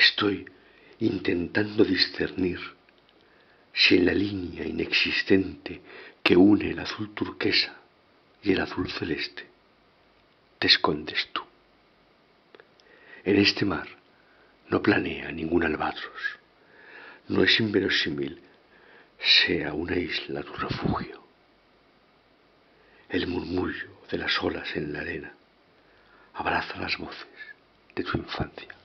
Estoy intentando discernir si en la línea inexistente que une el azul turquesa y el azul celeste te escondes tú. En este mar no planea ningún albatros. No es inverosímil sea una isla tu refugio. El murmullo de las olas en la arena abraza las voces de tu infancia.